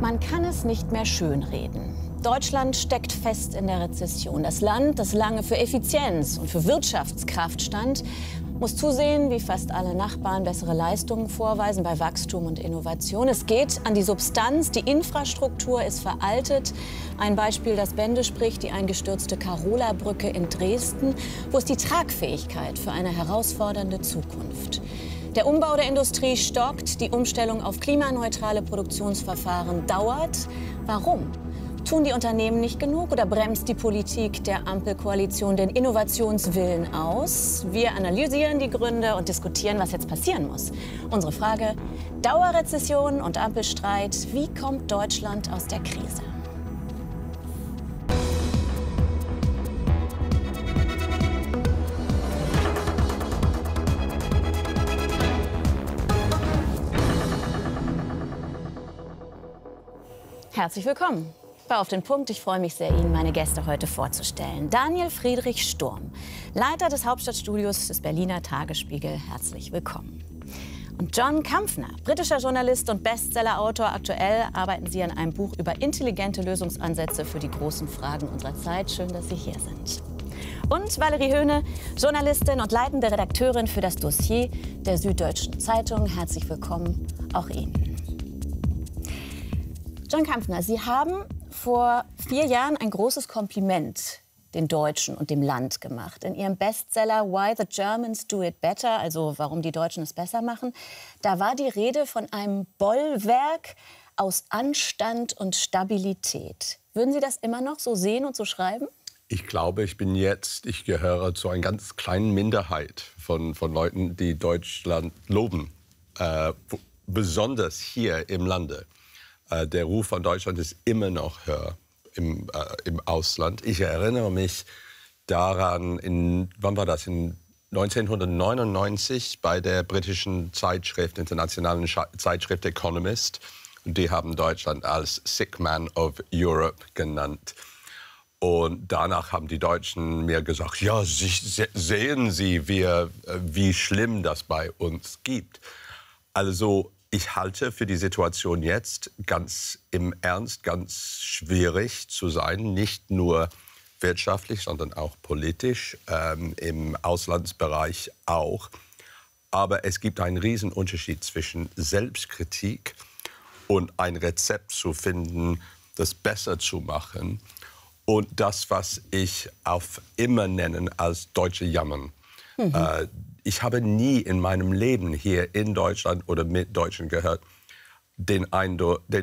Man kann es nicht mehr schönreden. Deutschland steckt fest in der Rezession. Das Land, das lange für Effizienz und für Wirtschaftskraft stand, muss zusehen, wie fast alle Nachbarn bessere Leistungen vorweisen bei Wachstum und Innovation. Es geht an die Substanz, die Infrastruktur ist veraltet. Ein Beispiel, das Bände spricht, die eingestürzte Carolabrücke in Dresden. Wo ist die Tragfähigkeit für eine herausfordernde Zukunft? Der Umbau der Industrie stockt, die Umstellung auf klimaneutrale Produktionsverfahren dauert. Warum? Tun die Unternehmen nicht genug oder bremst die Politik der Ampelkoalition den Innovationswillen aus? Wir analysieren die Gründe und diskutieren, was jetzt passieren muss. Unsere Frage: Dauerrezession und Ampelstreit. Wie kommt Deutschland aus der Krise? Herzlich willkommen. Auf den Punkt. Ich freue mich sehr, Ihnen meine Gäste heute vorzustellen. Daniel Friedrich Sturm, Leiter des Hauptstadtstudios des Berliner Tagesspiegel. Herzlich willkommen. Und John Kampfner, britischer Journalist und Bestsellerautor. Aktuell arbeiten Sie an einem Buch über intelligente Lösungsansätze für die großen Fragen unserer Zeit. Schön, dass Sie hier sind. Und Valerie Höhne, Journalistin und leitende Redakteurin für das Dossier der Süddeutschen Zeitung. Herzlich willkommen auch Ihnen. John Kampfner, Sie haben vor 4 Jahren ein großes Kompliment den Deutschen und dem Land gemacht. In Ihrem Bestseller Why the Germans do it better, also warum die Deutschen es besser machen, da war die Rede von einem Bollwerk aus Anstand und Stabilität. Würden Sie das immer noch so sehen und so schreiben? Ich glaube, ich gehöre zu einer ganz kleinen Minderheit von Leuten, die Deutschland loben, besonders hier im Lande. Der Ruf von Deutschland ist immer noch höher im Ausland. Ich erinnere mich daran, wann war das? In 1999 bei der britischen Zeitschrift, internationalen Zeitschrift Economist. Und die haben Deutschland als Sick Man of Europe genannt. Und danach haben die Deutschen mir gesagt, ja, sehen Sie, wie schlimm das bei uns gibt. Also ich halte für die Situation jetzt ganz im Ernst, ganz schwierig zu sein, nicht nur wirtschaftlich, sondern auch politisch, im Auslandsbereich auch. Aber es gibt einen riesen Unterschied zwischen Selbstkritik und ein Rezept zu finden, das besser zu machen, und das, was ich auf immer nennen als deutsche Jammern. Mhm. Ich habe nie in meinem Leben hier in Deutschland oder mit Deutschen gehört, den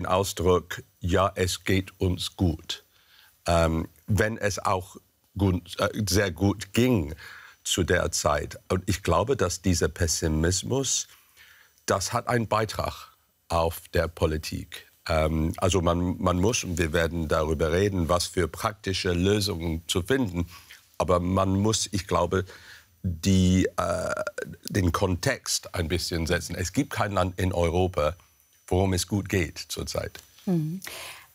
Ausdruck, ja, es geht uns gut. Wenn es auch gut, sehr gut ging zu der Zeit. Und ich glaube, dass dieser Pessimismus, das hat einen Beitrag auf der Politik. Also man muss, und wir werden darüber reden, was für praktische Lösungen zu finden. Aber man muss, ich glaube, den Kontext ein bisschen setzen. Es gibt kein Land in Europa, worum es gut geht zurzeit. Mhm.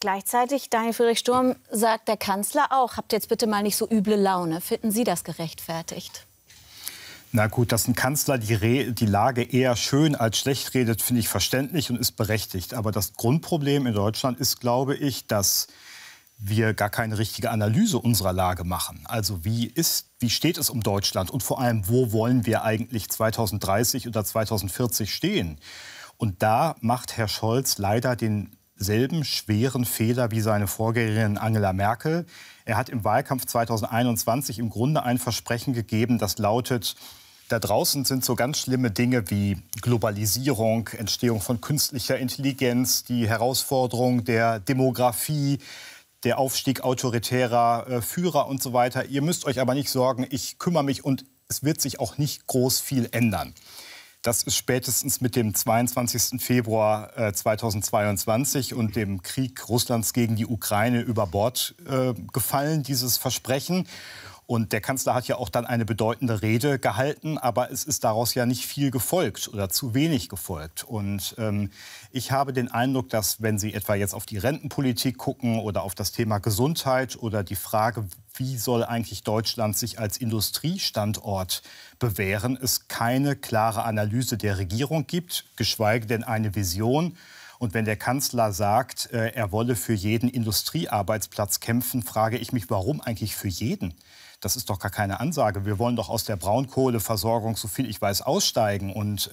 Gleichzeitig, Daniel Friedrich Sturm, sagt der Kanzler auch, habt jetzt bitte mal nicht so üble Laune. Finden Sie das gerechtfertigt? Na gut, dass ein Kanzler die Lage eher schön als schlecht redet, finde ich verständlich und ist berechtigt. Aber das Grundproblem in Deutschland ist, glaube ich, dass wir gar keine richtige Analyse unserer Lage machen. Also wie steht es um Deutschland und vor allem, wo wollen wir eigentlich 2030 oder 2040 stehen? Und da macht Herr Scholz leider denselben schweren Fehler wie seine Vorgängerin Angela Merkel. Er hat im Wahlkampf 2021 im Grunde ein Versprechen gegeben, das lautet: Da draußen sind so ganz schlimme Dinge wie Globalisierung, Entstehung von künstlicher Intelligenz, die Herausforderung der Demografie, der Aufstieg autoritärer Führer und so weiter. Ihr müsst euch aber nicht sorgen, ich kümmere mich und es wird sich auch nicht groß viel ändern. Das ist spätestens mit dem 22. Februar 2022 und dem Krieg Russlands gegen die Ukraine über Bord gefallen, dieses Versprechen. Und der Kanzler hat ja auch dann eine bedeutende Rede gehalten, aber es ist daraus ja nicht viel gefolgt oder zu wenig gefolgt. Und ich habe den Eindruck, dass, wenn Sie etwa jetzt auf die Rentenpolitik gucken oder auf das Thema Gesundheit oder die Frage, wie soll eigentlich Deutschland sich als Industriestandort bewähren, es keine klare Analyse der Regierung gibt, geschweige denn eine Vision. Und wenn der Kanzler sagt, er wolle für jeden Industriearbeitsplatz kämpfen, frage ich mich, warum eigentlich für jeden? Das ist doch gar keine Ansage. Wir wollen doch aus der Braunkohleversorgung, so viel ich weiß, aussteigen. Und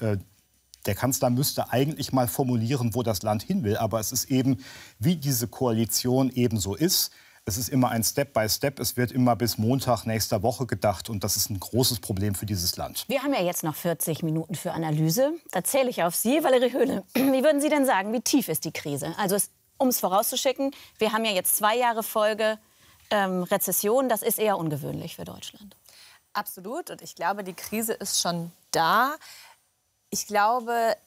der Kanzler müsste eigentlich mal formulieren, wo das Land hin will. Aber es ist eben, wie diese Koalition ebenso ist. Es ist immer ein Step-by-Step. Es wird immer bis Montag nächster Woche gedacht. Und das ist ein großes Problem für dieses Land. Wir haben ja jetzt noch 40 Minuten für Analyse. Da zähle ich auf Sie, Valerie Höhne. Wie würden Sie denn sagen, wie tief ist die Krise? Also, um es vorauszuschicken, wir haben ja jetzt 2 Jahre Folge Rezession. Das ist eher ungewöhnlich für Deutschland. Absolut. Und ich glaube, die Krise ist schon da. Ich glaube,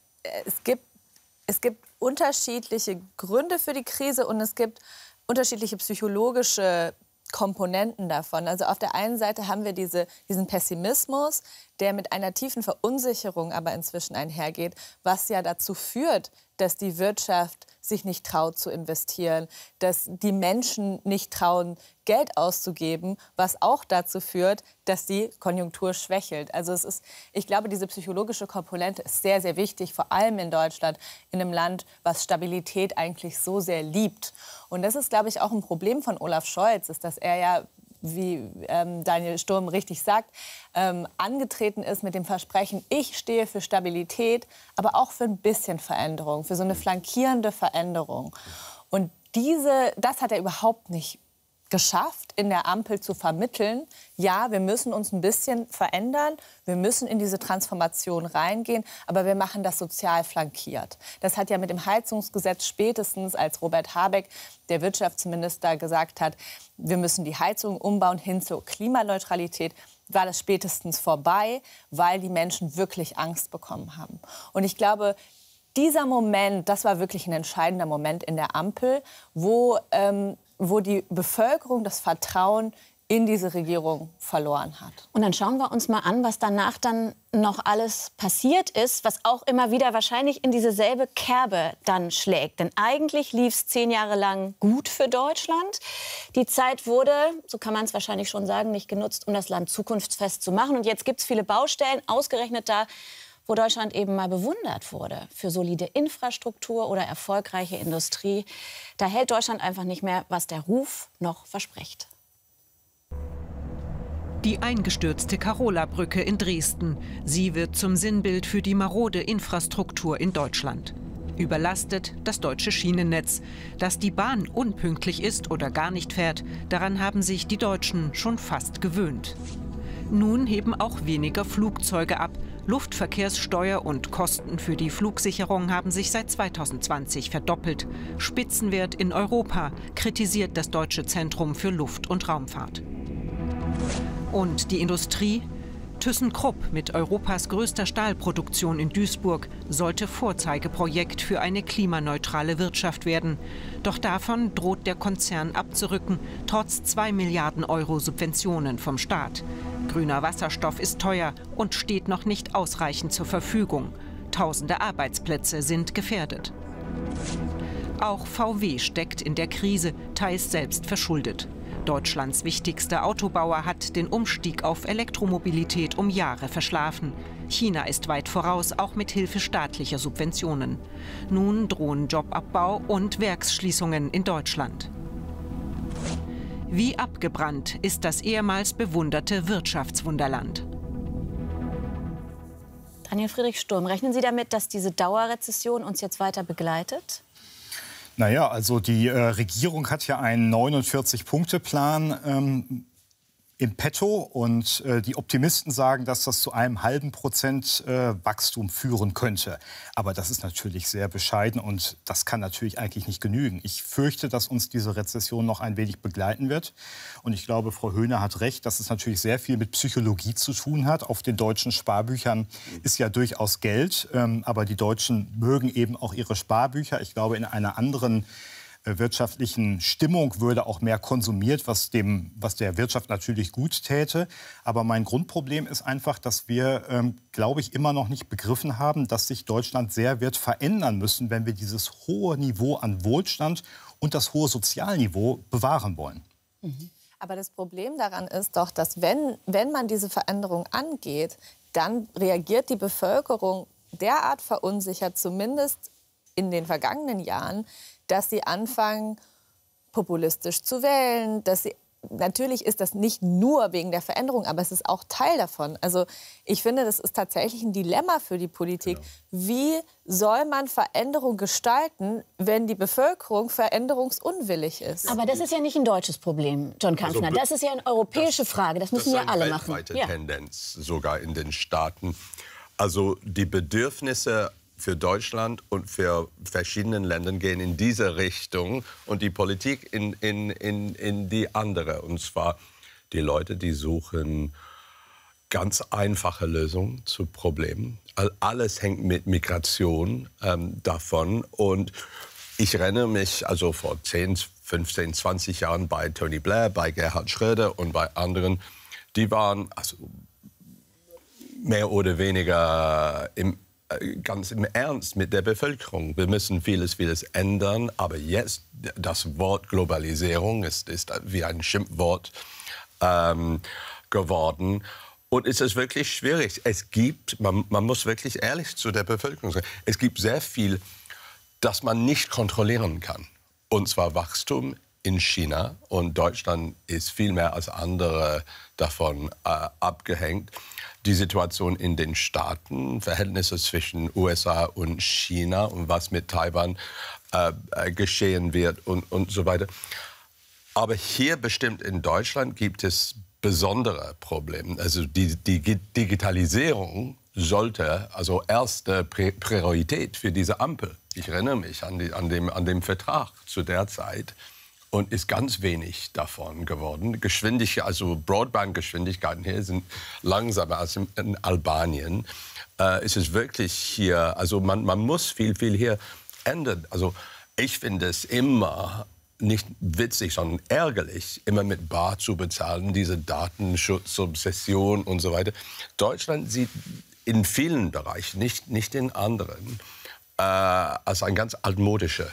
es gibt unterschiedliche Gründe für die Krise und es gibt unterschiedliche psychologische Komponenten davon. Also auf der einen Seite haben wir diesen Pessimismus, der mit einer tiefen Verunsicherung aber inzwischen einhergeht, was ja dazu führt, dass die Wirtschaft sich nicht traut zu investieren, dass die Menschen nicht trauen, Geld auszugeben, was auch dazu führt, dass die Konjunktur schwächelt. Also es ist, ich glaube, diese psychologische Komponente ist sehr, sehr wichtig, vor allem in Deutschland, in einem Land, was Stabilität eigentlich so sehr liebt. Und das ist, glaube ich, auch ein Problem von Olaf Scholz, ist, dass er ja, wie Daniel Sturm richtig sagt, angetreten ist mit dem Versprechen, ich stehe für Stabilität, aber auch für ein bisschen Veränderung, für so eine flankierende Veränderung. Und das hat er überhaupt nicht geschafft, in der Ampel zu vermitteln, ja, wir müssen uns ein bisschen verändern, wir müssen in diese Transformation reingehen, aber wir machen das sozial flankiert. Das hat ja mit dem Heizungsgesetz spätestens, als Robert Habeck, der Wirtschaftsminister, gesagt hat, wir müssen die Heizung umbauen hin zur Klimaneutralität, war das spätestens vorbei, weil die Menschen wirklich Angst bekommen haben. Und ich glaube, dieser Moment, das war wirklich ein entscheidender Moment in der Ampel, wo die Bevölkerung das Vertrauen in diese Regierung verloren hat. Und dann schauen wir uns mal an, was danach dann noch alles passiert ist, was auch immer wieder wahrscheinlich in dieselbe Kerbe dann schlägt. Denn eigentlich lief es 10 Jahre lang gut für Deutschland. Die Zeit wurde, so kann man es wahrscheinlich schon sagen, nicht genutzt, um das Land zukunftsfest zu machen. Und jetzt gibt es viele Baustellen, ausgerechnet da, wo Deutschland eben mal bewundert wurde für solide Infrastruktur oder erfolgreiche Industrie. Da hält Deutschland einfach nicht mehr, was der Ruf noch verspricht. Die eingestürzte Carolabrücke in Dresden. Sie wird zum Sinnbild für die marode Infrastruktur in Deutschland. Überlastet das deutsche Schienennetz. Dass die Bahn unpünktlich ist oder gar nicht fährt, daran haben sich die Deutschen schon fast gewöhnt. Nun heben auch weniger Flugzeuge ab. Luftverkehrssteuer und Kosten für die Flugsicherung haben sich seit 2020 verdoppelt. Spitzenwert in Europa, kritisiert das Deutsche Zentrum für Luft- und Raumfahrt. Und die Industrie? ThyssenKrupp mit Europas größter Stahlproduktion in Duisburg sollte Vorzeigeprojekt für eine klimaneutrale Wirtschaft werden. Doch davon droht der Konzern abzurücken, trotz 2 Milliarden € Subventionen vom Staat. Grüner Wasserstoff ist teuer und steht noch nicht ausreichend zur Verfügung. Tausende Arbeitsplätze sind gefährdet. Auch VW steckt in der Krise, teils selbst verschuldet. Deutschlands wichtigster Autobauer hat den Umstieg auf Elektromobilität um Jahre verschlafen. China ist weit voraus, auch mit Hilfe staatlicher Subventionen. Nun drohen Jobabbau und Werksschließungen in Deutschland. Wie abgebrannt ist das ehemals bewunderte Wirtschaftswunderland. Daniel Friedrich Sturm, rechnen Sie damit, dass diese Dauerrezession uns jetzt weiter begleitet? Naja, also die Regierung hat ja einen 49-Punkte-Plan im Petto. Und die Optimisten sagen, dass das zu einem 0,5% Wachstum führen könnte. Aber das ist natürlich sehr bescheiden und das kann natürlich eigentlich nicht genügen. Ich fürchte, dass uns diese Rezession noch ein wenig begleiten wird. Und ich glaube, Frau Höhne hat recht, dass es natürlich sehr viel mit Psychologie zu tun hat. Auf den deutschen Sparbüchern ist ja durchaus Geld. Aber die Deutschen mögen eben auch ihre Sparbücher. Ich glaube, in einer anderen wirtschaftlichen Stimmung würde auch mehr konsumiert, was der Wirtschaft natürlich gut täte. Aber mein Grundproblem ist einfach, dass wir, glaube ich, immer noch nicht begriffen haben, dass sich Deutschland sehr wird verändern müssen, wenn wir dieses hohe Niveau an Wohlstand und das hohe Sozialniveau bewahren wollen. Mhm. Aber das Problem daran ist doch, dass wenn man diese Veränderung angeht, dann reagiert die Bevölkerung derart verunsichert, zumindest in den vergangenen Jahren, dass sie anfangen, populistisch zu wählen, dass sie, natürlich ist das nicht nur wegen der Veränderung, aber es ist auch Teil davon. Also ich finde, das ist tatsächlich ein Dilemma für die Politik. Genau. Wie soll man Veränderung gestalten, wenn die Bevölkerung veränderungsunwillig ist? Aber das ist ja nicht ein deutsches Problem, John Kampfner. Also, das ist ja eine europäische Frage. Das müssen ja alle machen. Das ist eine weltweite Tendenz, sogar in den Staaten. Also die Bedürfnisse für Deutschland und für verschiedene Länder gehen in diese Richtung und die Politik in die andere. Und zwar die Leute, die suchen ganz einfache Lösungen zu Problemen. Alles hängt mit Migration davon. Und ich erinnere mich also vor 10, 15, 20 Jahren bei Tony Blair, bei Gerhard Schröder und bei anderen, die waren also mehr oder weniger ganz im Ernst mit der Bevölkerung. Wir müssen vieles, vieles ändern. Aber jetzt, das Wort Globalisierung ist wie ein Schimpfwort geworden. Und es ist wirklich schwierig. Es gibt, man muss wirklich ehrlich zu der Bevölkerung sein, es gibt sehr viel, das man nicht kontrollieren kann. Und zwar Wachstum in China. Und Deutschland ist viel mehr als andere davon abgehängt. Die Situation in den Staaten, Verhältnisse zwischen USA und China und was mit Taiwan geschehen wird und so weiter. Aber hier bestimmt in Deutschland gibt es besondere Probleme. Also die Digitalisierung sollte also erste Priorität für diese Ampel. Ich erinnere mich an den Vertrag zu der Zeit. Und ist ganz wenig davon geworden. Also Broadband-Geschwindigkeiten hier sind langsamer als in Albanien. Es ist wirklich hier, also man muss viel, viel hier ändern. Also ich finde es immer nicht witzig, sondern ärgerlich, immer mit Bar zu bezahlen, diese Datenschutzobsession und so weiter. Deutschland sieht in vielen Bereichen, nicht in anderen, als ein ganz altmodisches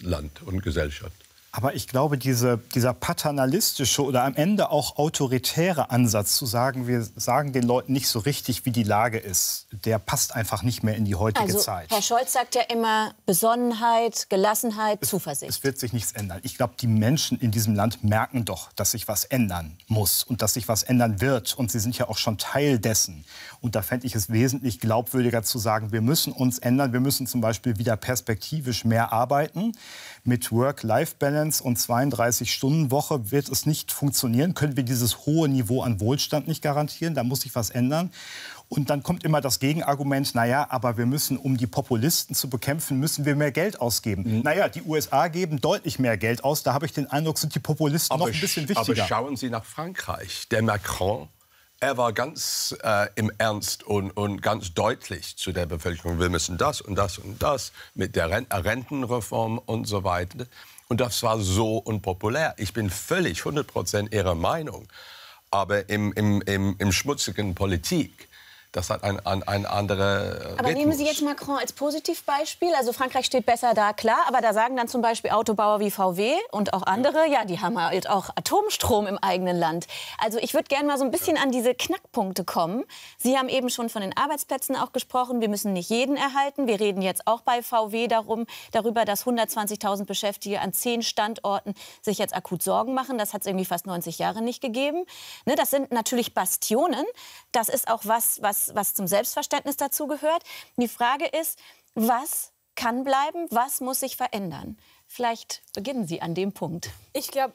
Land und Gesellschaft. Aber ich glaube, dieser paternalistische oder am Ende auch autoritäre Ansatz zu sagen, wir sagen den Leuten nicht so richtig, wie die Lage ist, der passt einfach nicht mehr in die heutige Zeit. Herr Scholz sagt ja immer Besonnenheit, Gelassenheit, Zuversicht. Es wird sich nichts ändern. Ich glaube, die Menschen in diesem Land merken doch, dass sich was ändern muss und dass sich was ändern wird. Und sie sind ja auch schon Teil dessen. Und da fände ich es wesentlich glaubwürdiger zu sagen, wir müssen uns ändern. Wir müssen zum Beispiel wieder perspektivisch mehr arbeiten. Mit Work-Life-Balance und 32-Stunden-Woche wird es nicht funktionieren. Können wir dieses hohe Niveau an Wohlstand nicht garantieren? Da muss sich was ändern. Und dann kommt immer das Gegenargument, naja, aber wir müssen, um die Populisten zu bekämpfen, müssen wir mehr Geld ausgeben. Mhm. Naja, die USA geben deutlich mehr Geld aus. Da habe ich den Eindruck, sind die Populisten noch ein bisschen wichtiger. Aber schauen Sie nach Frankreich. Der Macron, er war ganz im Ernst und ganz deutlich zu der Bevölkerung. Wir müssen das und das und das mit der Rentenreform und so weiter. Und das war so unpopulär. Ich bin völlig 100% Ihrer Meinung. Aber im schmutzigen Politik, das hat ein anderer Rhythmus. Nehmen Sie jetzt Macron als Positivbeispiel. Also Frankreich steht besser da, klar. Aber da sagen dann zum Beispiel Autobauer wie VW und auch andere, ja, die haben halt auch Atomstrom im eigenen Land. Also ich würde gerne mal so ein bisschen an diese Knackpunkte kommen. Sie haben eben schon von den Arbeitsplätzen auch gesprochen. Wir müssen nicht jeden erhalten. Wir reden jetzt auch bei VW darüber, dass 120.000 Beschäftigte an 10 Standorten sich jetzt akut Sorgen machen. Das hat es irgendwie fast 90 Jahre nicht gegeben. Ne, das sind natürlich Bastionen. Das ist auch was zum Selbstverständnis dazu gehört. Die Frage ist, was kann bleiben, was muss sich verändern? Vielleicht beginnen Sie an dem Punkt. Ich glaube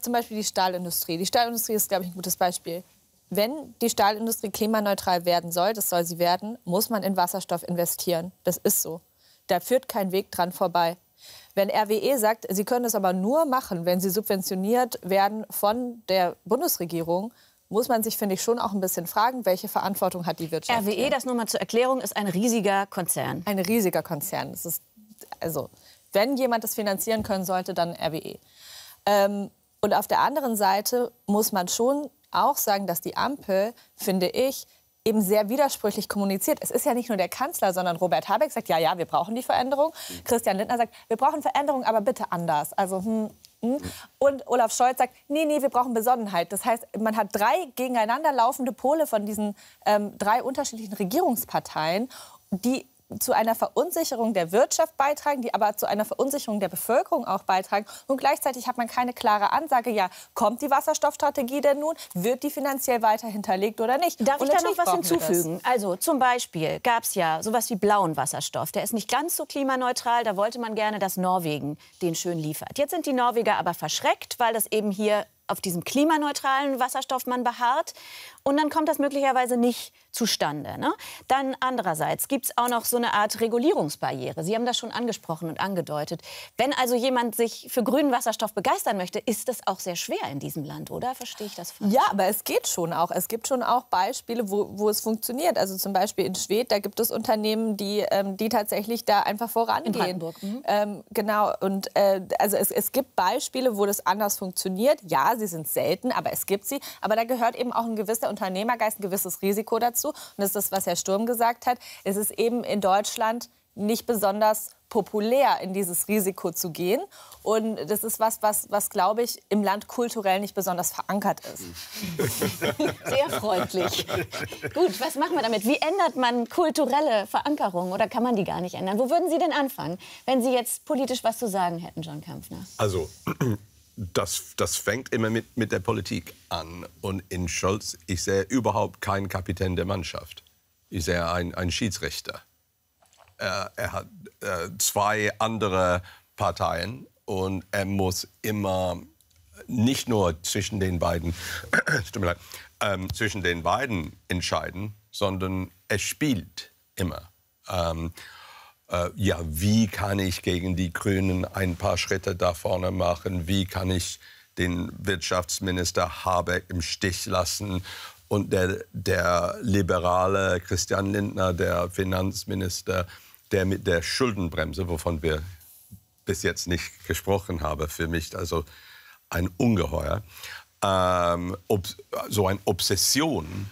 zum Beispiel die Stahlindustrie. Die Stahlindustrie ist, glaube ich, ein gutes Beispiel. Wenn die Stahlindustrie klimaneutral werden soll, das soll sie werden, muss man in Wasserstoff investieren. Das ist so. Da führt kein Weg dran vorbei. Wenn RWE sagt, sie können das aber nur machen, wenn sie subventioniert werden von der Bundesregierung, muss man sich, finde ich, schon auch ein bisschen fragen, welche Verantwortung hat die Wirtschaft. RWE, hier, das nur mal zur Erklärung, ist ein riesiger Konzern. Ein riesiger Konzern. Das ist, also, wenn jemand das finanzieren können sollte, dann RWE. Und auf der anderen Seite muss man schon auch sagen, dass die Ampel, finde ich, eben sehr widersprüchlich kommuniziert. Es ist ja nicht nur der Kanzler, sondern Robert Habeck sagt, ja, ja, wir brauchen die Veränderung. Christian Lindner sagt, wir brauchen Veränderung, aber bitte anders. Also, Und Olaf Scholz sagt, nee, nee, wir brauchen Besonnenheit. Das heißt, man hat 3 gegeneinander laufende Pole von diesen 3 unterschiedlichen Regierungsparteien, die zu einer Verunsicherung der Wirtschaft beitragen, die aber zu einer Verunsicherung der Bevölkerung auch beitragen. Und gleichzeitig hat man keine klare Ansage, ja, kommt die Wasserstoffstrategie denn nun? Wird die finanziell weiter hinterlegt oder nicht? Darf ich da noch was hinzufügen? Also zum Beispiel gab es ja sowas wie blauen Wasserstoff. Der ist nicht ganz so klimaneutral. Da wollte man gerne, dass Norwegen den schön liefert. Jetzt sind die Norweger aber verschreckt, weil das eben hier auf diesem klimaneutralen Wasserstoff man beharrt. Und dann kommt das möglicherweise nicht zustande. Ne? Dann andererseits gibt es auch noch so eine Art Regulierungsbarriere. Sie haben das schon angesprochen und angedeutet. Wenn also jemand sich für grünen Wasserstoff begeistern möchte, ist das auch sehr schwer in diesem Land, oder? Verstehe ich das falsch? Ja, aber es geht schon auch. Es gibt schon auch Beispiele, wo es funktioniert. Also zum Beispiel in Schwedt, da gibt es Unternehmen, die tatsächlich da einfach vorangehen. In Brandenburg. Mhm. Genau. Und also es gibt Beispiele, wo das anders funktioniert. Ja, sie sind selten, aber es gibt sie. Aber da gehört eben auch ein gewisser Unternehmergeist, ein gewisses Risiko dazu. Und das ist das, was Herr Sturm gesagt hat. Es ist eben in Deutschland nicht besonders populär, in dieses Risiko zu gehen. Und das ist was, glaube ich, im Land kulturell nicht besonders verankert ist. Sehr freundlich. Gut, was machen wir damit? Wie ändert man kulturelle Verankerung? Oder kann man die gar nicht ändern? Wo würden Sie denn anfangen, wenn Sie jetzt politisch was zu sagen hätten, John Kampfner? Also, Das fängt immer mit der Politik an. Und in Scholz, ich sehe überhaupt keinen Kapitän der Mannschaft. Ich sehe einen Schiedsrichter. Er hat zwei andere Parteien und er muss immer nicht nur zwischen den beiden, tut mir leid, zwischen den beiden entscheiden, sondern er spielt immer. Ja, wie kann ich gegen die Grünen ein paar Schritte da vorne machen? Wie kann ich den Wirtschaftsminister Habeck im Stich lassen? Und der liberale Christian Lindner, der Finanzminister, der mit der Schuldenbremse, wovon wir bis jetzt nicht gesprochen haben, für mich also ein Ungeheuer, so eine Obsession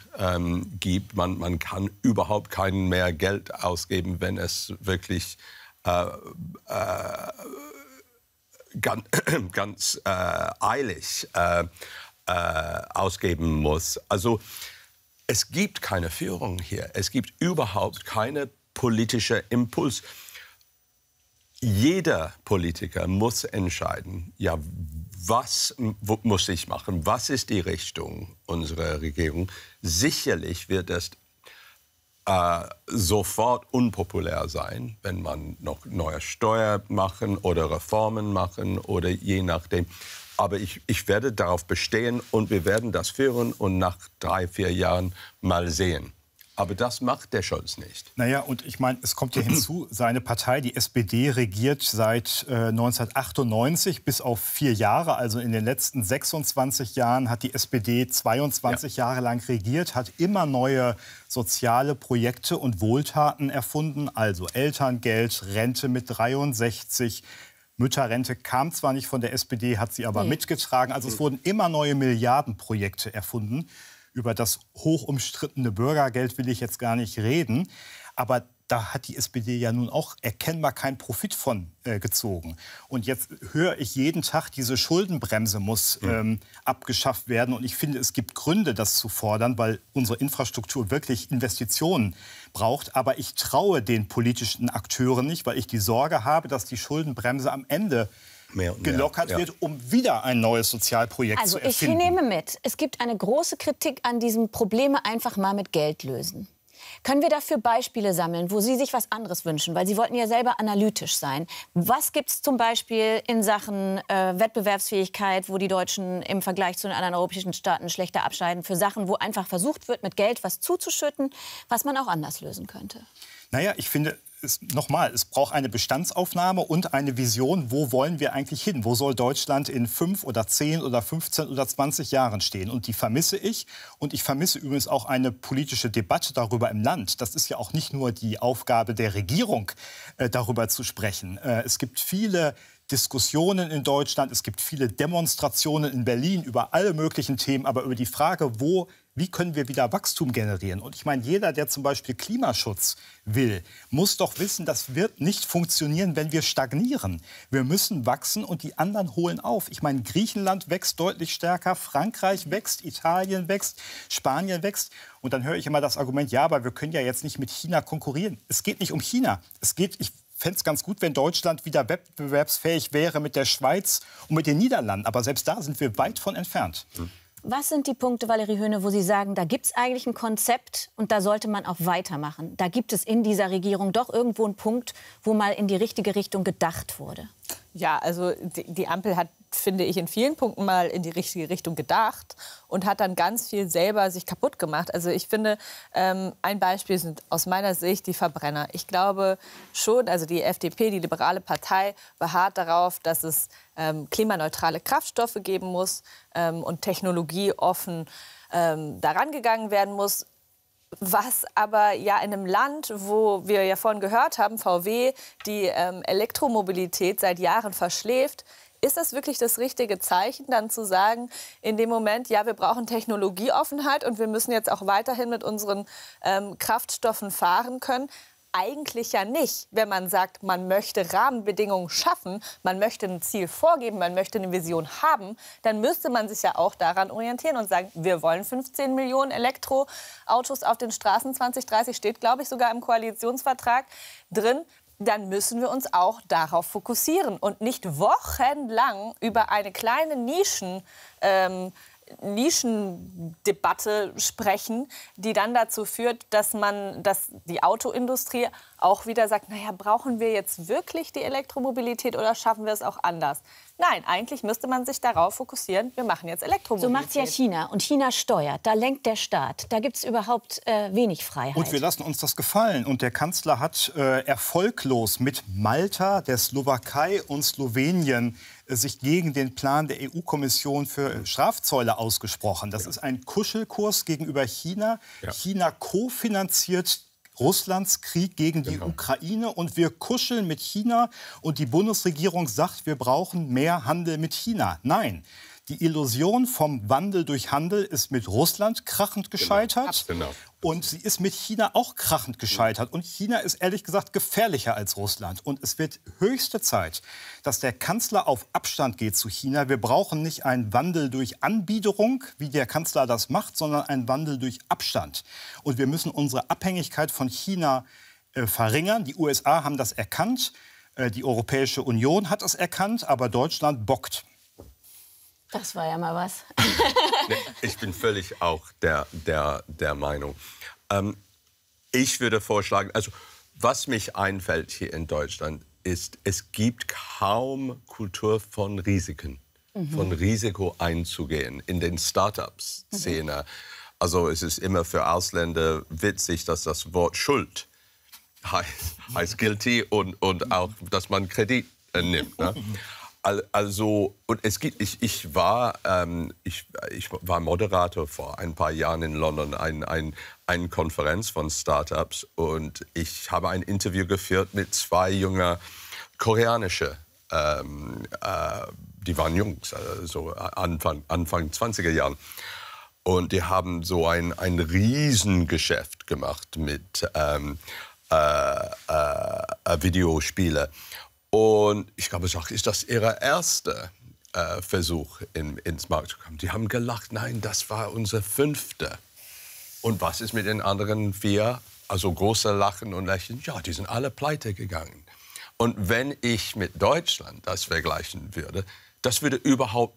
gibt. Man kann überhaupt kein mehr Geld ausgeben, wenn es wirklich ganz eilig ausgeben muss. Also es gibt keine Führung hier. Es gibt überhaupt keinen politischen Impuls. Jeder Politiker muss entscheiden, ja, was muss ich machen? Was ist die Richtung unserer Regierung? Sicherlich wird es sofort unpopulär sein, wenn man noch neue Steuern machen oder Reformen machen oder je nachdem. Aber ich werde darauf bestehen und wir werden das führen und nach 3, 4 Jahren mal sehen. Aber das macht der Scholz nicht. Naja, und ich meine, es kommt ja hinzu, seine Partei, die SPD, regiert seit 1998 bis auf 4 Jahre. Also in den letzten 26 Jahren hat die SPD 22 Jahre lang regiert, hat immer neue soziale Projekte und Wohltaten erfunden. Also Elterngeld, Rente mit 63, Mütterrente kam zwar nicht von der SPD, hat sie aber mitgetragen. Also es wurden immer neue Milliardenprojekte erfunden. Über das hoch umstrittene Bürgergeld will ich jetzt gar nicht reden. Aber da hat die SPD ja nun auch erkennbar keinen Profit von gezogen. Und jetzt höre ich jeden Tag, diese Schuldenbremse muss abgeschafft werden. Und ich finde, es gibt Gründe, das zu fordern, weil unsere Infrastruktur wirklich Investitionen braucht. Aber ich traue den politischen Akteuren nicht, weil ich die Sorge habe, dass die Schuldenbremse am Ende gelockert wird, um wieder ein neues Sozialprojekt zu erfinden. Also ich nehme mit, es gibt eine große Kritik an diesem Probleme einfach mal mit Geld lösen. Können wir dafür Beispiele sammeln, wo Sie sich was anderes wünschen? Weil Sie wollten ja selber analytisch sein. Was gibt es zum Beispiel in Sachen Wettbewerbsfähigkeit, wo die Deutschen im Vergleich zu den anderen europäischen Staaten schlechter abschneiden, für Sachen, wo einfach versucht wird, mit Geld was zuzuschütten, was man auch anders lösen könnte? Naja, ich finde, nochmal, es braucht eine Bestandsaufnahme und eine Vision, wo wollen wir eigentlich hin? Wo soll Deutschland in 5 oder 10 oder 15 oder 20 Jahren stehen? Und die vermisse ich. Und ich vermisse übrigens auch eine politische Debatte darüber im Land. Das ist ja auch nicht nur die Aufgabe der Regierung, darüber zu sprechen. Es gibt viele Diskussionen in Deutschland, es gibt viele Demonstrationen in Berlin über alle möglichen Themen, aber über die Frage, wo wie können wir wieder Wachstum generieren? Und ich meine, jeder, der zum Beispiel Klimaschutz will, muss doch wissen, das wird nicht funktionieren, wenn wir stagnieren. Wir müssen wachsen und die anderen holen auf. Ich meine, Griechenland wächst deutlich stärker, Frankreich wächst, Italien wächst, Spanien wächst. Und dann höre ich immer das Argument, ja, aber wir können ja jetzt nicht mit China konkurrieren. Es geht nicht um China. Es geht, ich fände es ganz gut, wenn Deutschland wieder wettbewerbsfähig wäre mit der Schweiz und mit den Niederlanden. Aber selbst da sind wir weit von entfernt. Was sind die Punkte, Valerie Höhne, wo Sie sagen, da gibt es eigentlich ein Konzept und da sollte man auch weitermachen? Da gibt es in dieser Regierung doch irgendwo einen Punkt, wo mal in die richtige Richtung gedacht wurde. Ja, also die Ampel hat, finde ich, in vielen Punkten mal in die richtige Richtung gedacht und hat dann ganz viel selber sich kaputt gemacht. Also ich finde, ein Beispiel sind aus meiner Sicht die Verbrenner. Ich glaube schon, also die FDP, die liberale Partei, beharrt darauf, dass es klimaneutrale Kraftstoffe geben muss und technologieoffen daran gegangen werden muss. Was aber ja in einem Land, wo wir ja vorhin gehört haben, VW, die Elektromobilität seit Jahren verschläft, ist das wirklich das richtige Zeichen, dann zu sagen, in dem Moment, ja, wir brauchen Technologieoffenheit und wir müssen jetzt auch weiterhin mit unseren Kraftstoffen fahren können? Eigentlich ja nicht, wenn man sagt, man möchte Rahmenbedingungen schaffen, man möchte ein Ziel vorgeben, man möchte eine Vision haben, dann müsste man sich ja auch daran orientieren und sagen, wir wollen 15 Millionen Elektroautos auf den Straßen 2030, steht, glaube ich, sogar im Koalitionsvertrag drin. Dann müssen wir uns auch darauf fokussieren und nicht wochenlang über eine kleine Nischendebatte sprechen, die dann dazu führt, dass die Autoindustrie auch wieder sagt, naja, brauchen wir jetzt wirklich die Elektromobilität oder schaffen wir es auch anders? Nein, eigentlich müsste man sich darauf fokussieren, wir machen jetzt Elektromobilität. So macht es ja China und China steuert, da lenkt der Staat, da gibt es überhaupt wenig Freiheit. Und wir lassen uns das gefallen und der Kanzler hat erfolglos mit Malta, der Slowakei und Slowenien sich gegen den Plan der EU-Kommission für Strafzölle ausgesprochen. Das ist ein Kuschelkurs gegenüber China. Ja. China kofinanziert Russlands Krieg gegen die Ukraine und wir kuscheln mit China und die Bundesregierung sagt, wir brauchen mehr Handel mit China. Nein. Die Illusion vom Wandel durch Handel ist mit Russland krachend gescheitert. Genau. Und sie ist mit China auch krachend gescheitert. Und China ist ehrlich gesagt gefährlicher als Russland. Und es wird höchste Zeit, dass der Kanzler auf Abstand geht zu China. Wir brauchen nicht einen Wandel durch Anbiederung, wie der Kanzler das macht, sondern einen Wandel durch Abstand. Und wir müssen unsere Abhängigkeit von China verringern. Die USA haben das erkannt. Die Europäische Union hat das erkannt. Aber Deutschland bockt. Das war ja mal was. Nee, ich bin völlig auch der Meinung. Ich würde vorschlagen, also was mich einfällt hier in Deutschland ist, es gibt kaum Kultur von Risiken, von Risiko einzugehen in den Start-up-Szene. Also es ist immer für Ausländer witzig, dass das Wort Schuld heißt guilty und auch, dass man Kredit nimmt. Ne? Also, und es gibt, ich war Moderator vor ein paar Jahren in London, eine Konferenz von Startups und ich habe ein Interview geführt mit zwei jungen koreanischen, die waren Jungs, also Anfang 20er Jahren. Und die haben so ein Riesengeschäft gemacht mit Videospielen. Und ich glaube, ist das ihr erster Versuch, ins Markt zu kommen? Die haben gelacht, nein, das war unser fünfter. Und was ist mit den anderen vier? Also große Lachen und Lächeln, ja, die sind alle pleite gegangen. Und wenn ich mit Deutschland das vergleichen würde, das würde überhaupt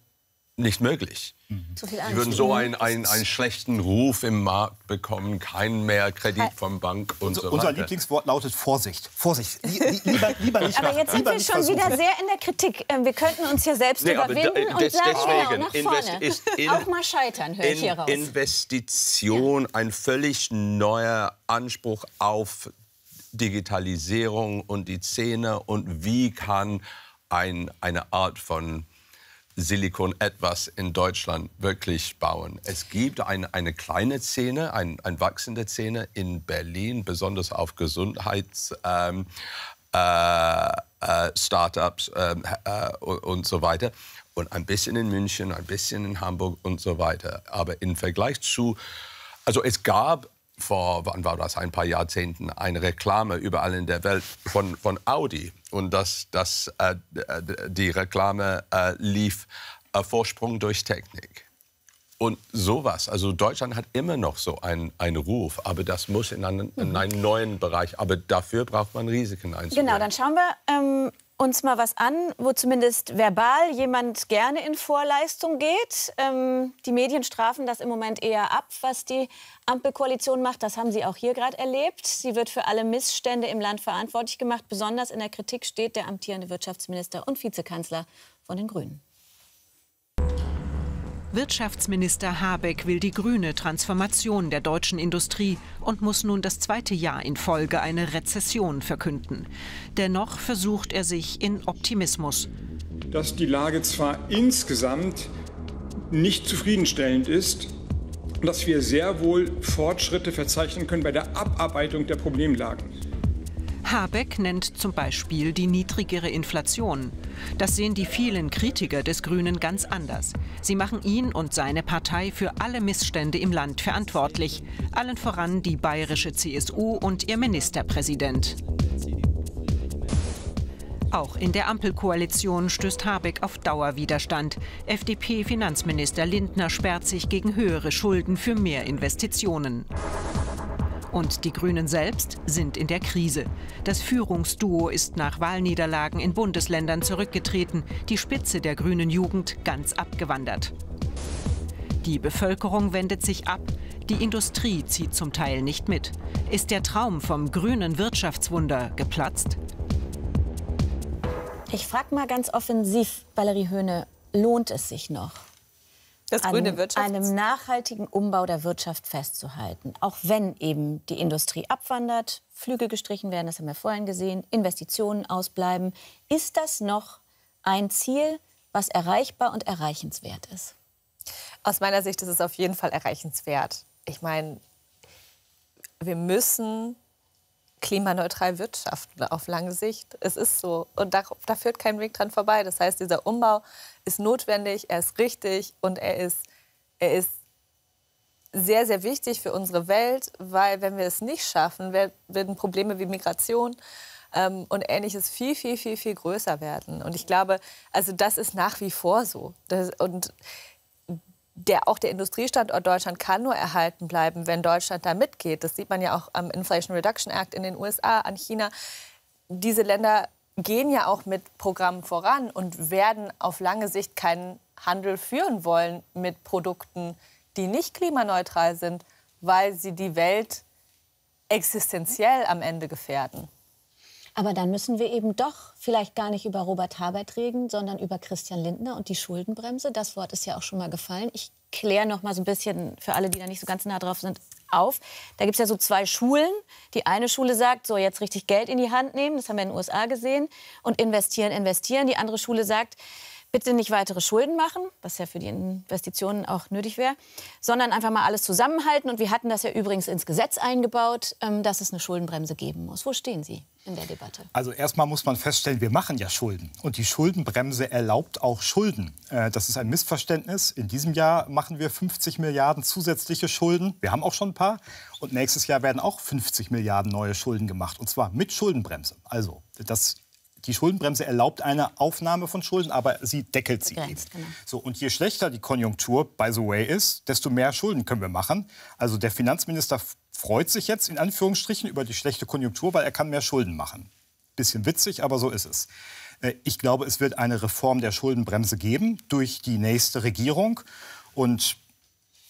nicht möglich. Die würden so einen schlechten Ruf im Markt bekommen, keinen mehr Kredit vom Bank und so weiter. Unser Lieblingswort lautet Vorsicht. Vorsicht. Lieber nicht. Aber jetzt sind wir schon wieder sehr in der Kritik. Wir könnten uns hier selbst überwinden und sagen, nach vorne. Auch mal scheitern, höre ich hier raus. Investition, ein völlig neuer Anspruch auf Digitalisierung und die Szene und wie kann eine Art von Silicon etwas in Deutschland wirklich bauen. Es gibt eine kleine Szene, eine wachsende Szene in Berlin, besonders auf Gesundheits-Startups und so weiter. und ein bisschen in München, ein bisschen in Hamburg und so weiter. Aber im Vergleich zu, also es gab vor, wann war das, ein paar Jahrzehnten, eine Reklame überall in der Welt von Audi. Und die Reklame lief Vorsprung durch Technik. Und sowas, also Deutschland hat immer noch so einen Ruf, aber das muss in einen neuen Bereich. Aber dafür braucht man Risiken einzugehen. Genau, dann schauen wir uns mal was an, wo zumindest verbal jemand gerne in Vorleistung geht. Die Medien strafen das im Moment eher ab, was die Ampelkoalition macht. Das haben Sie auch hier gerade erlebt. Sie wird für alle Missstände im Land verantwortlich gemacht. Besonders in der Kritik steht der amtierende Wirtschaftsminister und Vizekanzler von den Grünen. Wirtschaftsminister Habeck will die grüne Transformation der deutschen Industrie und muss nun das zweite Jahr in Folge eine Rezession verkünden. Dennoch versucht er sich in Optimismus. Dass die Lage zwar insgesamt nicht zufriedenstellend ist, dass wir sehr wohl Fortschritte verzeichnen können bei der Abarbeitung der Problemlagen. Habeck nennt zum Beispiel die niedrigere Inflation. Das sehen die vielen Kritiker des Grünen ganz anders. Sie machen ihn und seine Partei für alle Missstände im Land verantwortlich. Allen voran die bayerische CSU und ihr Ministerpräsident. Auch in der Ampelkoalition stößt Habeck auf Dauerwiderstand. FDP-Finanzminister Lindner sperrt sich gegen höhere Schulden für mehr Investitionen. Und die Grünen selbst sind in der Krise. Das Führungsduo ist nach Wahlniederlagen in Bundesländern zurückgetreten, die Spitze der grünen Jugend ganz abgewandert. Die Bevölkerung wendet sich ab, die Industrie zieht zum Teil nicht mit. Ist der Traum vom grünen Wirtschaftswunder geplatzt? Ich frage mal ganz offensiv, Valerie Höhne, lohnt es sich noch? Das grüne Wirtschaftswunder? An einem nachhaltigen Umbau der Wirtschaft festzuhalten. Auch wenn eben die Industrie abwandert, Flüge gestrichen werden, das haben wir vorhin gesehen, Investitionen ausbleiben. Ist das noch ein Ziel, was erreichbar und erreichenswert ist? Aus meiner Sicht ist es auf jeden Fall erreichenswert. Ich meine, wir müssen klimaneutral wirtschaften auf lange Sicht. Es ist so. Und da führt kein Weg dran vorbei. Das heißt, dieser Umbau ist notwendig, er ist richtig und er ist sehr, sehr wichtig für unsere Welt, weil wenn wir es nicht schaffen, werden Probleme wie Migration und Ähnliches viel größer werden. Und ich glaube, also das ist nach wie vor so. Auch der Industriestandort Deutschland kann nur erhalten bleiben, wenn Deutschland da mitgeht. Das sieht man ja auch am Inflation Reduction Act in den USA, an China. Diese Länder gehen ja auch mit Programmen voran und werden auf lange Sicht keinen Handel führen wollen mit Produkten, die nicht klimaneutral sind, weil sie die Welt existenziell am Ende gefährden. Aber dann müssen wir eben doch vielleicht gar nicht über Robert Habeck reden, sondern über Christian Lindner und die Schuldenbremse. Das Wort ist ja auch schon mal gefallen. Ich kläre noch mal so ein bisschen, für alle, die da nicht so ganz nah drauf sind, auf. Da gibt es ja so zwei Schulen. Die eine Schule sagt, so jetzt richtig Geld in die Hand nehmen, das haben wir in den USA gesehen, und investieren, investieren. Die andere Schule sagt, bitte nicht weitere Schulden machen, was ja für die Investitionen auch nötig wäre, sondern einfach mal alles zusammenhalten. Und wir hatten das ja übrigens ins Gesetz eingebaut, dass es eine Schuldenbremse geben muss. Wo stehen Sie in der Debatte? Also erstmal muss man feststellen, wir machen ja Schulden. Und die Schuldenbremse erlaubt auch Schulden. Das ist ein Missverständnis. In diesem Jahr machen wir 50 Milliarden zusätzliche Schulden. Wir haben auch schon ein paar. Und nächstes Jahr werden auch 50 Milliarden neue Schulden gemacht. Und zwar mit Schuldenbremse. Also die Schuldenbremse erlaubt eine Aufnahme von Schulden, aber sie deckelt sie eben. Genau. So, und je schlechter die Konjunktur, by the way, ist, desto mehr Schulden können wir machen. Also der Finanzminister freut sich jetzt in Anführungsstrichen über die schlechte Konjunktur, weil er kann mehr Schulden machen. Bisschen witzig, aber so ist es. Ich glaube, es wird eine Reform der Schuldenbremse geben durch die nächste Regierung. Und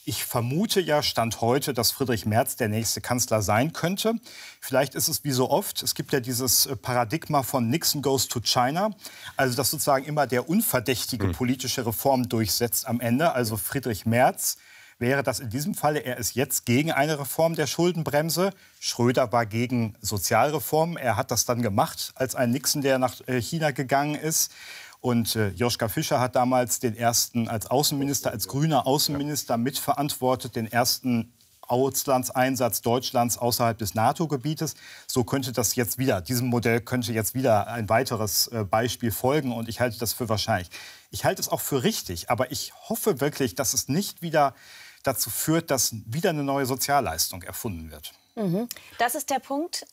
ich vermute ja, Stand heute, dass Friedrich Merz der nächste Kanzler sein könnte. Vielleicht ist es wie so oft, es gibt ja dieses Paradigma von Nixon goes to China. Also dass sozusagen immer der unverdächtige politische Reform durchsetzt am Ende. Also Friedrich Merz wäre das in diesem Falle. Er ist jetzt gegen eine Reform der Schuldenbremse. Schröder war gegen Sozialreformen. Er hat das dann gemacht, als ein Nixon, der nach China gegangen ist. Und Joschka Fischer hat damals den ersten als Außenminister, als grüner Außenminister mitverantwortet, den ersten Auslandseinsatz Deutschlands außerhalb des NATO-Gebietes. So könnte das jetzt wieder, diesem Modell könnte jetzt wieder ein weiteres Beispiel folgen, und ich halte das für wahrscheinlich. Ich halte es auch für richtig, aber ich hoffe wirklich, dass es nicht wieder dazu führt, dass wieder eine neue Sozialleistung erfunden wird. Mhm. Das ist der Punkt,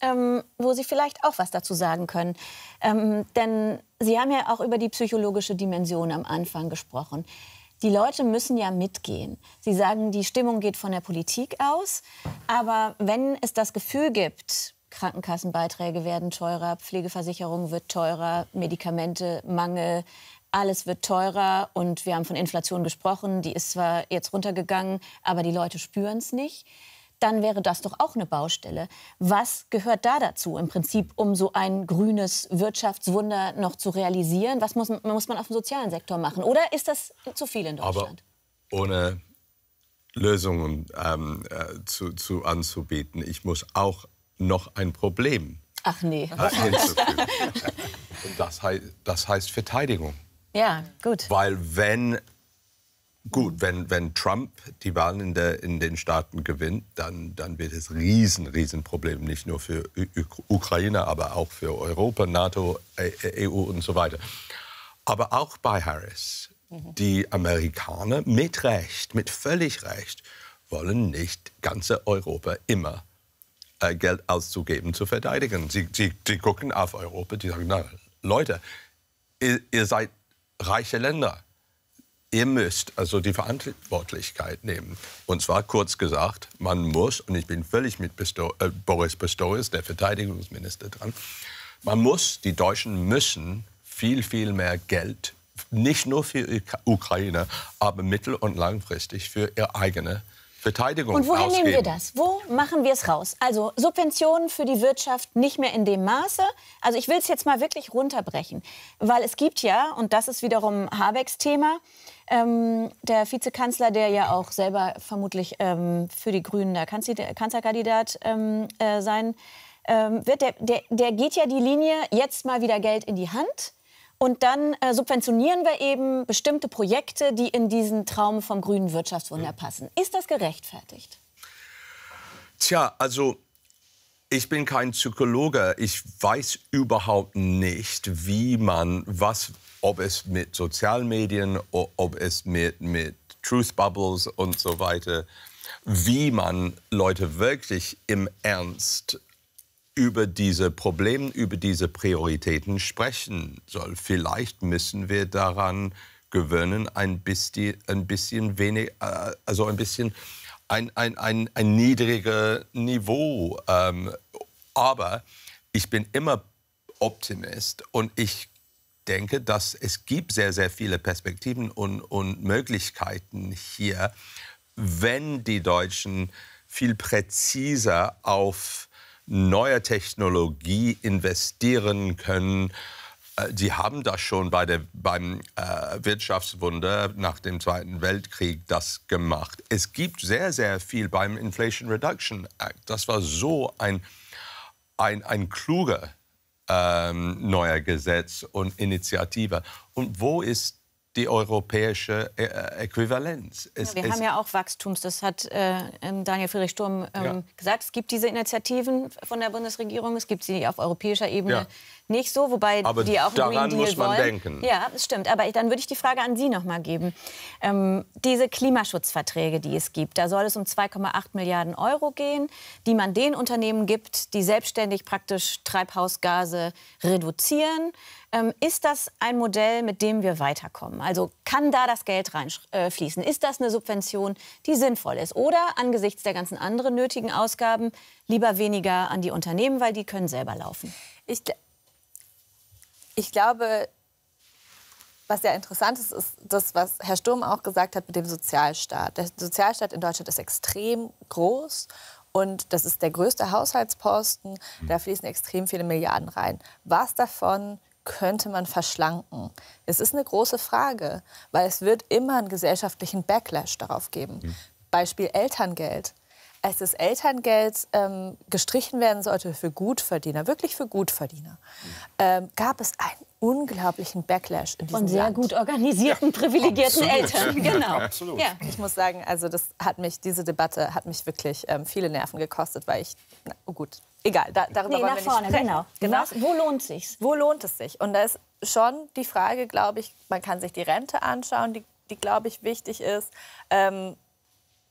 wo Sie vielleicht auch was dazu sagen können. Denn Sie haben ja auch über die psychologische Dimension am Anfang gesprochen. Die Leute müssen ja mitgehen. Sie sagen, die Stimmung geht von der Politik aus. Aber wenn es das Gefühl gibt, Krankenkassenbeiträge werden teurer, Pflegeversicherung wird teurer, Medikamente, Mangel, alles wird teurer. Und wir haben von Inflation gesprochen, die ist zwar jetzt runtergegangen, aber die Leute spüren es nicht. Dann wäre das doch auch eine Baustelle. Was gehört da dazu im Prinzip, um so ein grünes Wirtschaftswunder noch zu realisieren? Was muss man auf dem sozialen Sektor machen? Oder ist das zu viel in Deutschland? Aber ohne Lösungen anzubieten, ich muss auch noch ein Problem hinzufügen. Und das heißt Verteidigung. Ja, gut. Weil wenn Trump die Wahlen in den Staaten gewinnt, dann wird es riesen Problem, nicht nur für Ukraine, aber auch für Europa, NATO, EU und so weiter. Aber auch bei Harris, die Amerikaner mit Recht, mit völlig Recht, wollen nicht ganze Europa immer Geld auszugeben, zu verteidigen. Sie gucken auf Europa, die sagen, na, Leute, ihr seid reiche Länder. Ihr müsst also die Verantwortlichkeit nehmen. Und zwar kurz gesagt, man muss, und ich bin völlig mit Boris Pistorius, der Verteidigungsminister, dran, die Deutschen müssen viel mehr Geld, nicht nur für Ukraine, aber mittel- und langfristig für ihre eigene Verteidigung ausgeben. Und woher nehmen wir das? Wo machen wir es raus? Also Subventionen für die Wirtschaft nicht mehr in dem Maße. Also ich will es jetzt mal wirklich runterbrechen. Weil es gibt ja, und das ist wiederum Habecks Thema, der Vizekanzler, der ja auch selber vermutlich für die Grünen der Kanzlerkandidat sein wird, der geht ja die Linie, jetzt mal wieder Geld in die Hand. Und dann subventionieren wir eben bestimmte Projekte, die in diesen Traum vom grünen Wirtschaftswunder passen. Ist das gerechtfertigt? Tja, also ich bin kein Psychologe. Ich weiß überhaupt nicht, wie man was, ob es mit Sozialmedien, ob es mit Truth Bubbles und so weiter, wie man Leute wirklich im Ernst über diese Probleme, über diese Prioritäten sprechen soll. Vielleicht müssen wir daran gewöhnen, ein bisschen ein niedriger Niveau. Aber ich bin immer Optimist und ich denke, dass es gibt sehr viele Perspektiven und Möglichkeiten hier, wenn die Deutschen viel präziser auf neue Technologie investieren können. Die haben das schon beim Wirtschaftswunder nach dem Zweiten Weltkrieg das gemacht. Es gibt sehr viel beim Inflation Reduction Act. Das war so ein kluger neuer Gesetz und Initiative. Und wo ist die europäische Äquivalenz? Wir haben ja auch Wachstums, das hat Daniel Friedrich Sturm gesagt. Es gibt diese Initiativen von der Bundesregierung, es gibt sie auf europäischer Ebene nicht so, wobei aber die auch einen Green Deal muss man wollen. Denken. Ja, das stimmt. Aber dann würde ich die Frage an Sie noch mal geben. Diese Klimaschutzverträge, die es gibt, da soll es um 2,8 Milliarden Euro gehen, die man den Unternehmen gibt, die selbstständig praktisch Treibhausgase reduzieren. Ist das ein Modell, mit dem wir weiterkommen? Also kann da das Geld reinfließen? Ist das eine Subvention, die sinnvoll ist? Oder angesichts der ganzen anderen nötigen Ausgaben lieber weniger an die Unternehmen, weil die können selber laufen? Ich glaube, was sehr interessant ist, ist das, was Herr Sturm auch gesagt hat mit dem Sozialstaat. Der Sozialstaat in Deutschland ist extrem groß. Und das ist der größte Haushaltsposten. Da fließen extrem viele Milliarden rein. Was davon könnte man verschlanken? Es ist eine große Frage, weil es wird immer einen gesellschaftlichen Backlash darauf geben. Beispiel Elterngeld. als das Elterngeld gestrichen werden sollte für Gutverdiener, wirklich für Gutverdiener, gab es einen unglaublichen Backlash in diesem Land. Von sehr gut organisierten, privilegierten Eltern. Genau. Absolut. Ja. Ich muss sagen, also das hat mich, diese Debatte hat mich wirklich viele Nerven gekostet, weil ich, na gut, egal, darüber wollen wir nicht sprechen. Genau. Wo lohnt es sich? Wo lohnt es sich? Und da ist schon die Frage, glaube ich, man kann sich die Rente anschauen, die glaube ich, wichtig ist,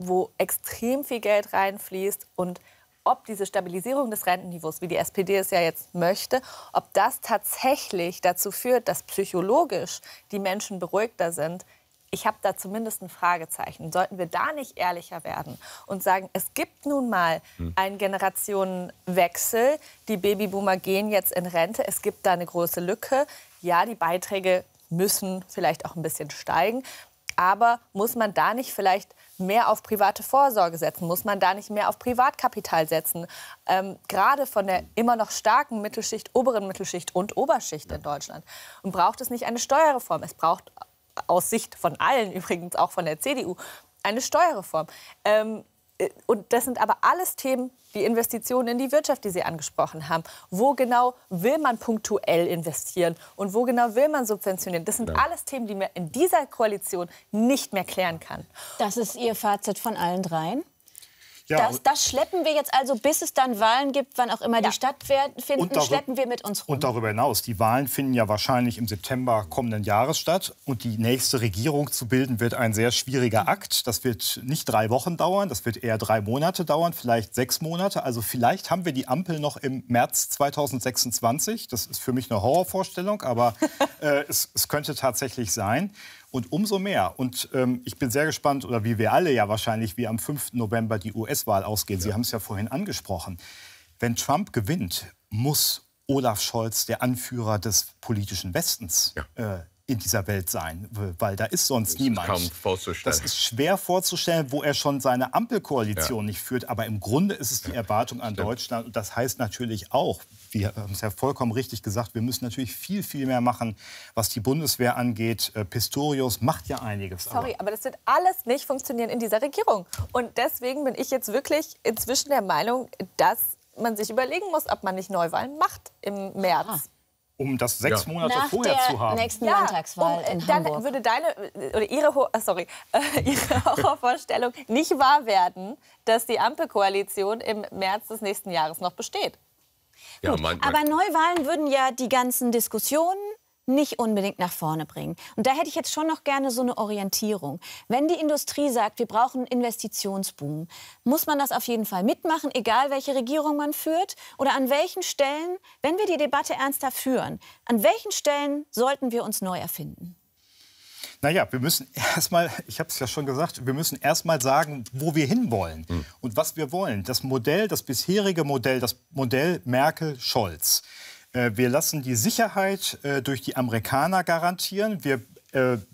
wo extrem viel Geld reinfließt und ob diese Stabilisierung des Rentenniveaus, wie die SPD es ja jetzt möchte, ob das tatsächlich dazu führt, dass psychologisch die Menschen beruhigter sind, ich habe da zumindest ein Fragezeichen. Sollten wir da nicht ehrlicher werden und sagen, es gibt nun mal einen Generationenwechsel, die Babyboomer gehen jetzt in Rente, es gibt da eine große Lücke, ja, die Beiträge müssen vielleicht auch ein bisschen steigen, aber muss man da nicht vielleicht mehr auf private Vorsorge setzen? Muss man da nicht mehr auf Privatkapital setzen? Gerade von der immer noch starken Mittelschicht, oberen Mittelschicht und Oberschicht in Deutschland. Und braucht es nicht eine Steuerreform? Es braucht aus Sicht von allen, übrigens auch von der CDU, eine Steuerreform. Und das sind aber alles Themen, die Investitionen in die Wirtschaft, die Sie angesprochen haben. Wo genau will man punktuell investieren und wo genau will man subventionieren? Das sind alles Themen, die man in dieser Koalition nicht mehr klären kann. Das ist Ihr Fazit von allen dreien? Ja, das schleppen wir jetzt also, bis es dann Wahlen gibt, wann auch immer die stattfinden, schleppen wir mit uns rum. Und darüber hinaus, die Wahlen finden ja wahrscheinlich im September kommenden Jahres statt. Und die nächste Regierung zu bilden, wird ein sehr schwieriger Akt. Das wird nicht 3 Wochen dauern, das wird eher 3 Monate dauern, vielleicht 6 Monate. Also vielleicht haben wir die Ampel noch im März 2026. Das ist für mich eine Horrorvorstellung, aber es könnte tatsächlich sein. Und umso mehr. Und ich bin sehr gespannt, oder wie wir alle ja wahrscheinlich, wie am 5. November die US-Wahl ausgeht. Sie haben es ja vorhin angesprochen. Wenn Trump gewinnt, muss Olaf Scholz der Anführer des politischen Westens in dieser Welt sein. Weil da ist sonst niemand. Kaum vorzustellen. Das ist schwer vorzustellen, wo er schon seine Ampelkoalition nicht führt. Aber im Grunde ist es die Erwartung an Deutschland. Und das heißt natürlich auch, wir haben es ja vollkommen richtig gesagt, wir müssen natürlich viel, viel mehr machen, was die Bundeswehr angeht. Pistorius macht ja einiges. Sorry, aber das wird alles nicht funktionieren in dieser Regierung. Und deswegen bin ich jetzt wirklich inzwischen der Meinung, dass man sich überlegen muss, ob man nicht Neuwahlen macht im März. Um das 6 Monate vorher zu haben. Nach der nächsten Landtagswahl in Hamburg. Dann würde Ihre Horrorvorstellung nicht wahr werden, dass die Ampelkoalition im März des nächsten Jahres noch besteht. Ja, gut, aber Neuwahlen würden ja die ganzen Diskussionen nicht unbedingt nach vorne bringen. Und da hätte ich jetzt schon noch gerne so eine Orientierung. Wenn die Industrie sagt, wir brauchen einen Investitionsboom, muss man das auf jeden Fall mitmachen, egal welche Regierung man führt? Oder an welchen Stellen, wenn wir die Debatte ernsthaft führen, an welchen Stellen sollten wir uns neu erfinden? Naja, wir müssen erstmal, ich habe es ja schon gesagt, wir müssen erstmal sagen, wo wir hinwollen und was wir wollen. Das Modell, das bisherige Modell, das Modell Merkel-Scholz. Wir lassen die Sicherheit durch die Amerikaner garantieren. Wir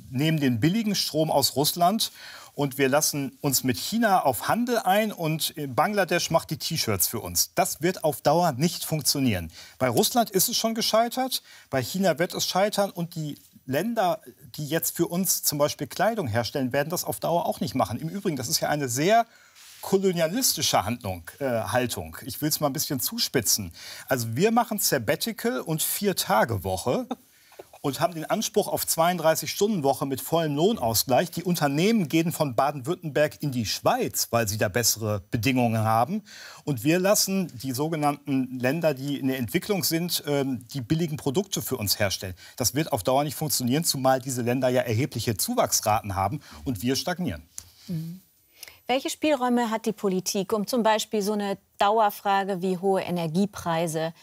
nehmen den billigen Strom aus Russland und wir lassen uns mit China auf Handel ein und Bangladesch macht die T-Shirts für uns. Das wird auf Dauer nicht funktionieren. Bei Russland ist es schon gescheitert, bei China wird es scheitern und die Länder, die jetzt für uns zum Beispiel Kleidung herstellen, werden das auf Dauer auch nicht machen. Im Übrigen, das ist ja eine sehr kolonialistische Haltung. Ich will es mal ein bisschen zuspitzen. Also wir machen Sabbatical und 4-Tage-Woche und haben den Anspruch auf 32-Stunden-Woche mit vollem Lohnausgleich. Die Unternehmen gehen von Baden-Württemberg in die Schweiz, weil sie da bessere Bedingungen haben. Und wir lassen die sogenannten Länder, die in der Entwicklung sind, die billigen Produkte für uns herstellen. Das wird auf Dauer nicht funktionieren, zumal diese Länder ja erhebliche Zuwachsraten haben und wir stagnieren. Mhm. Welche Spielräume hat die Politik, um zum Beispiel so eine Dauerfrage wie hohe Energiepreise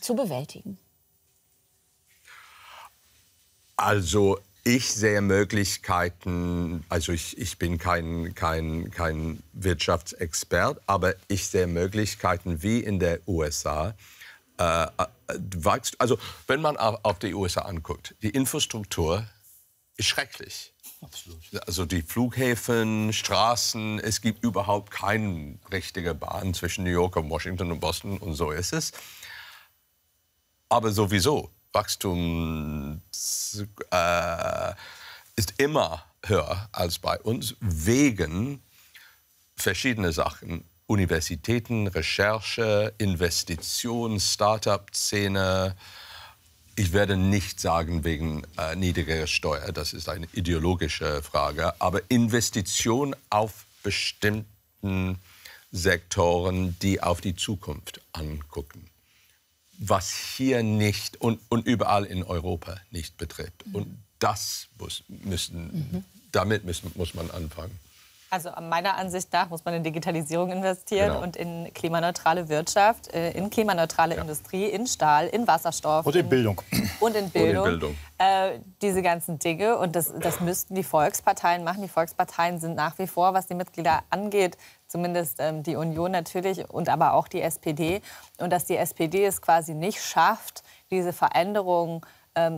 zu bewältigen? Also ich sehe Möglichkeiten, also ich bin kein Wirtschaftsexpert, aber ich sehe Möglichkeiten wie in der USA. Also wenn man auf die USA anguckt, die Infrastruktur ist schrecklich. Absolut. Also die Flughäfen, Straßen, es gibt überhaupt keine richtige Bahn zwischen New York und Washington und Boston und so ist es. Aber sowieso, Wachstum ist immer höher als bei uns wegen verschiedene Sachen. Universitäten, Recherche, Investitionen, Start-up-Szene. Ich werde nicht sagen wegen niedriger Steuer, das ist eine ideologische Frage, aber Investition auf bestimmten Sektoren, die auf die Zukunft angucken. Was hier nicht und überall in Europa nicht betrifft. Und das muss man anfangen. Also meiner Ansicht nach muss man in Digitalisierung investieren, genau, und in klimaneutrale Wirtschaft, in klimaneutrale, ja, Industrie, in Stahl, in Wasserstoff. Und in Bildung. Und in Bildung. Und in Bildung. Diese ganzen Dinge. Und das müssten die Volksparteien machen. Die Volksparteien sind nach wie vor, was die Mitglieder angeht, zumindest die Union natürlich und aber auch die SPD. Und dass die SPD es quasi nicht schafft, diese Veränderungen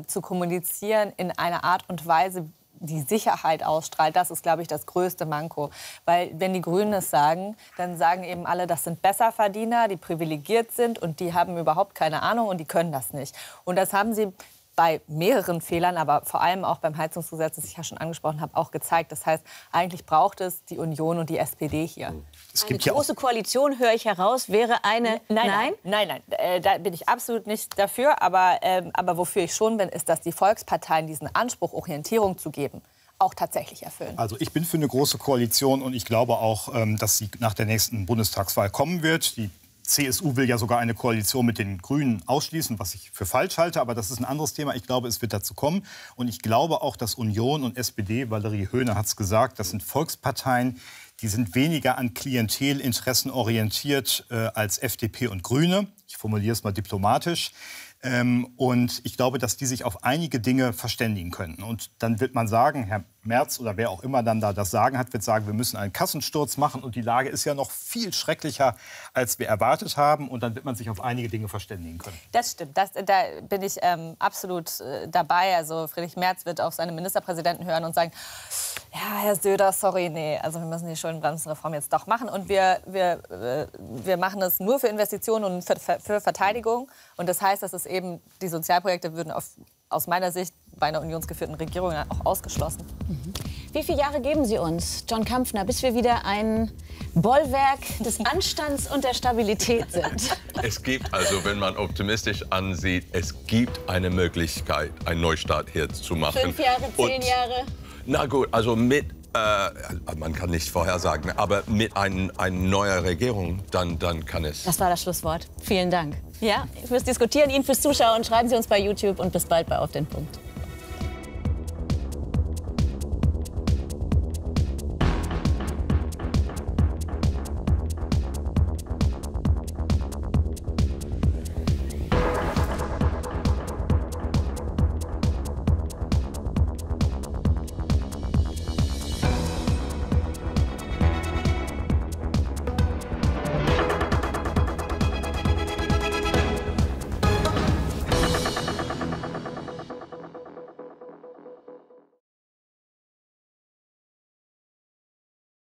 zu kommunizieren in einer Art und Weise, die Sicherheit ausstrahlt, das ist, glaube ich, das größte Manko. Weil wenn die Grünen es sagen, dann sagen eben alle, das sind Besserverdiener, die privilegiert sind und die haben überhaupt keine Ahnung und die können das nicht. Und das haben sie bei mehreren Fehlern, aber vor allem auch beim Heizungsgesetz, das ich ja schon angesprochen habe, auch gezeigt. Das heißt, eigentlich braucht es die Union und die SPD hier. Es gibt eine große Koalition, höre ich heraus, wäre eine... Nein, da bin ich absolut nicht dafür. Aber wofür ich schon bin, ist, dass die Volksparteien diesen Anspruch, Orientierung zu geben, auch tatsächlich erfüllen. Also ich bin für eine große Koalition und ich glaube auch, dass sie nach der nächsten Bundestagswahl kommen wird. Die CSU will ja sogar eine Koalition mit den Grünen ausschließen, was ich für falsch halte, aber das ist ein anderes Thema. Ich glaube, es wird dazu kommen. Und ich glaube auch, dass Union und SPD, Valerie Höhne hat es gesagt, das sind Volksparteien, die sind weniger an Klientelinteressen orientiert als FDP und Grüne. Ich formuliere es mal diplomatisch. Und ich glaube, dass die sich auf einige Dinge verständigen können. Und dann wird man sagen, Herr Merz oder wer auch immer dann da das Sagen hat, wird sagen, wir müssen einen Kassensturz machen und die Lage ist ja noch viel schrecklicher, als wir erwartet haben. Und dann wird man sich auf einige Dinge verständigen können. Das stimmt, da bin ich absolut dabei. Also Friedrich Merz wird auf seine Ministerpräsidenten hören und sagen, ja, Herr Söder, sorry, nee, also wir müssen die Schuldenbremsenreform jetzt doch machen. Und wir machen das nur für Investitionen und für Verteidigung. Und das heißt, dass es eben die Sozialprojekte würden aus meiner Sicht bei einer unionsgeführten Regierung auch ausgeschlossen. Mhm. Wie viele Jahre geben Sie uns, John Kampfner, bis wir wieder ein Bollwerk des Anstands und der Stabilität sind? Es gibt, also wenn man optimistisch ansieht, es gibt eine Möglichkeit, einen Neustart hier zu machen. 5 Jahre, 10 Jahre? Na gut, also mit, man kann nicht vorhersagen, aber mit einer neuen Regierung, dann kann es. Das war das Schlusswort. Vielen Dank. Ja, fürs Diskutieren, Ihnen fürs Zuschauen. Schreiben Sie uns bei YouTube und bis bald bei Auf den Punkt.